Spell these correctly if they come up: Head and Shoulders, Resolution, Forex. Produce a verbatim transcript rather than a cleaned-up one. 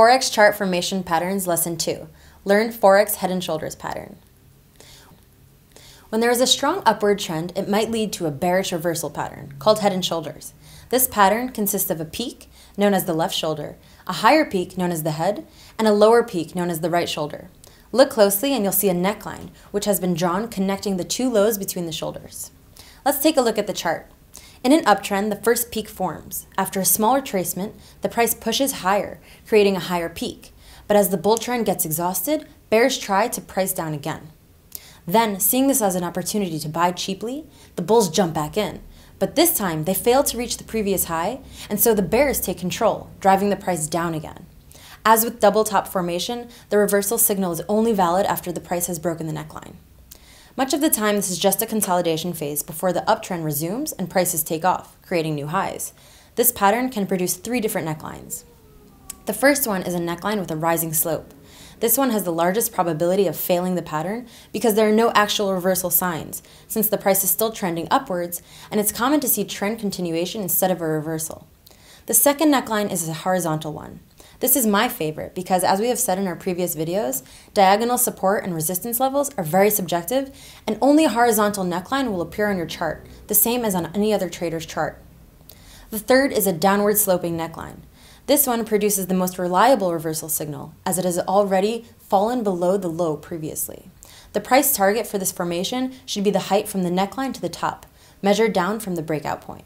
Forex Chart Formation Patterns Lesson two. Learn Forex Head and Shoulders Pattern. When there is a strong upward trend, it might lead to a bearish reversal pattern, called head and shoulders. This pattern consists of a peak, known as the left shoulder, a higher peak, known as the head, and a lower peak, known as the right shoulder. Look closely and you'll see a neckline, which has been drawn connecting the two lows between the shoulders. Let's take a look at the chart. In an uptrend, the first peak forms. After a small retracement, the price pushes higher, creating a higher peak. But as the bull trend gets exhausted, bears try to price down again. Then, seeing this as an opportunity to buy cheaply, the bulls jump back in. But this time, they fail to reach the previous high, and so the bears take control, driving the price down again. As with double top formation, the reversal signal is only valid after the price has broken the neckline. Much of the time, this is just a consolidation phase before the uptrend resumes and prices take off, creating new highs. This pattern can produce three different necklines. The first one is a neckline with a rising slope. This one has the largest probability of failing the pattern because there are no actual reversal signs, since the price is still trending upwards, and it's common to see trend continuation instead of a reversal. The second neckline is a horizontal one. This is my favorite because, as we have said in our previous videos, diagonal support and resistance levels are very subjective, and only a horizontal neckline will appear on your chart, the same as on any other trader's chart. The third is a downward sloping neckline. This one produces the most reliable reversal signal, as it has already fallen below the low previously. The price target for this formation should be the height from the neckline to the top, measured down from the breakout point.